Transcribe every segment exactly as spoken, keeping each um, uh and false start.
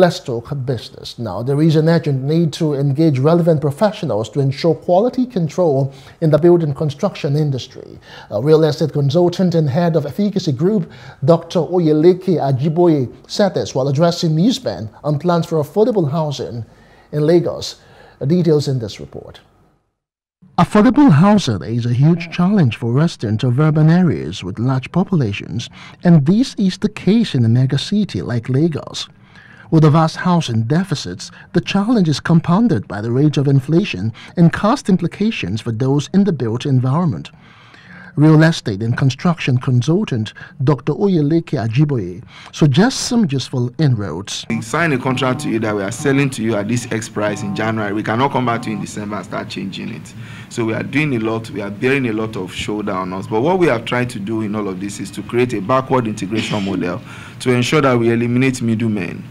Let's talk business now. There is an urgent need to engage relevant professionals to ensure quality control in the building construction industry. A real estate consultant and head of efficacy group, Doctor Oyeleke Ajiboye, said this while addressing newsmen on plans for affordable housing in Lagos. Details in this report. Affordable housing is a huge challenge for residents of urban areas with large populations, and this is the case in a mega city like Lagos. With the vast housing deficits, the challenge is compounded by the rate of inflation and cost implications for those in the built environment. Real estate and construction consultant Doctor Oyeleke Ajiboye suggests some useful inroads. We sign a contract to you that we are selling to you at this X price in January. We cannot come back to you in December and start changing it. So we are doing a lot, we are bearing a lot of shoulder on us. But what we have tried to do in all of this is to create a backward integration model to ensure that we eliminate middlemen.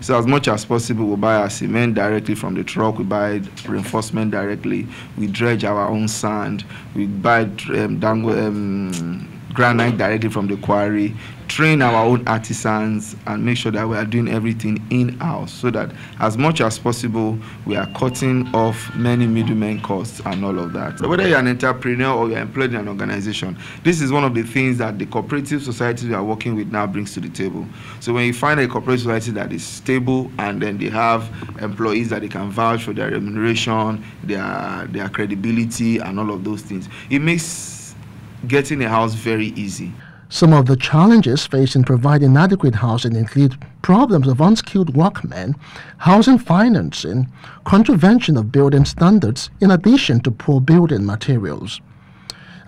So as much as possible, we buy our cement directly from the truck, we buy reinforcement directly, we dredge our own sand, we buy um, dango, um, granite directly from the quarry, train our own artisans, and make sure that we are doing everything in-house so that as much as possible, we are cutting off many middlemen costs and all of that. So whether you're an entrepreneur or you're employed in an organization, this is one of the things that the cooperative society we are working with now brings to the table. So when you find a cooperative society that is stable and then they have employees that they can vouch for their remuneration, their, their credibility, and all of those things, it makes getting a house very easy. Some of the challenges faced in providing adequate housing include problems of unskilled workmen, housing financing, contravention of building standards, in addition to poor building materials.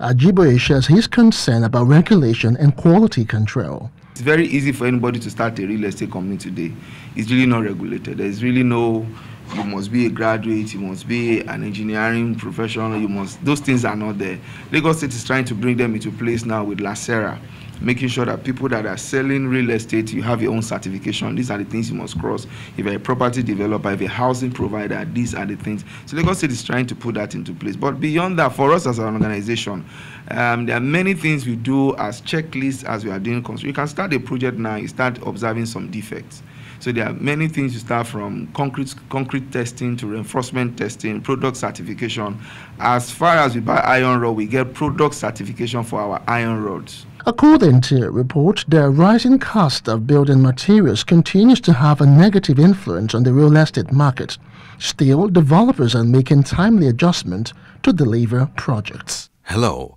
Ajiboye shares his concern about regulation and quality control. It's very easy for anybody to start a real estate company today. It's really not regulated. There's really no, you must be a graduate, you must be an engineering professional, you must, those things are not there. Lagos State is trying to bring them into place now with LACERA, making sure that people that are selling real estate, you have your own certification. These are the things you must cross. If you're a property developer, if you're a housing provider, these are the things. So Lagos State is trying to put that into place. But beyond that, for us as an organization, um, there are many things we do as checklists as we are doing construction. You can start a project now, you start observing some defects. So there are many things you start from concrete concrete testing to reinforcement testing, product certification. As far as we buy iron rod, we get product certification for our iron rods. According to a report, the rising cost of building materials continues to have a negative influence on the real estate market. Still, developers are making timely adjustments to deliver projects. Hello.